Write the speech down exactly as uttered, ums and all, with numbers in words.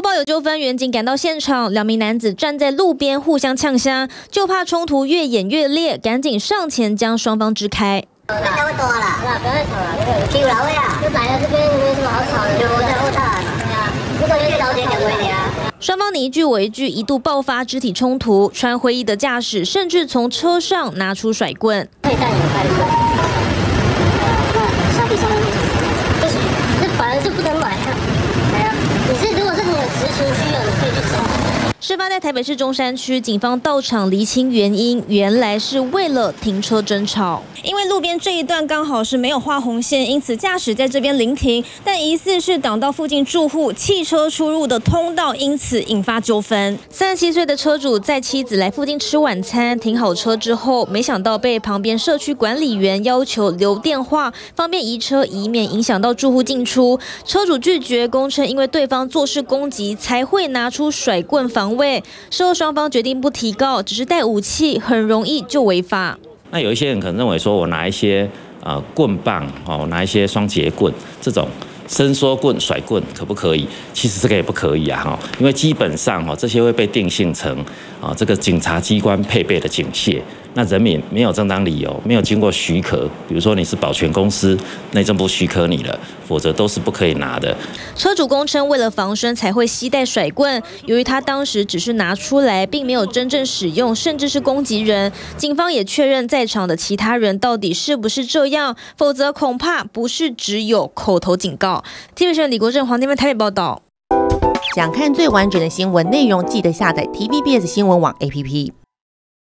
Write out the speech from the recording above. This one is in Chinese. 播报有纠纷，远景赶到现场，两名男子站在路边互相呛虾，就怕冲突越演越烈，赶紧上前将双方支开。 太多了，不要吵了，这个有老味啊！就来了这边没什么好吵的，就在后头。对啊，如果越早点点危险啊！双方你一句我一句，一度爆发肢体冲突。穿灰衣的驾驶甚至从车上拿出甩棍。可以带你们拍吗？下地下地，不行，这本来就不能买啊！哎呀，你是如果是你有执行需要，你可以去申请。 事发在台北市中山区，警方到场厘清原因，原来是为了停车争吵。因为路边这一段刚好是没有画红线，因此驾驶在这边临停，但疑似是挡到附近住户汽车出入的通道，因此引发纠纷。三十七岁的车主载妻子来附近吃晚餐，停好车之后，没想到被旁边社区管理员要求留电话，方便移车，以免影响到住户进出。车主拒绝，供称因为对方做事攻击，才会拿出甩棍防。 位事后双方决定不提告，只是带武器很容易就违法。那有一些人可能认为说，我拿一些呃棍棒哦，我拿一些双节棍这种伸缩棍、甩棍可不可以？其实这个也不可以啊哈，因为基本上哦这些会被定性成啊这个警察机关配备的警械。那人民没有正当理由，没有经过许可，比如说你是保全公司内政部许可你了，否则都是不可以拿的。车主供称为了防身才会携带甩棍，由于他当时只是拿出来，并没有真正使用，甚至是攻击人。警方也确认在场的其他人到底是不是这样，否则恐怕不是只有口头警告。T V B S 李国正、黄天明台北报道。想看最完整的新闻内容，记得下载 T V B S 新闻网 A P P。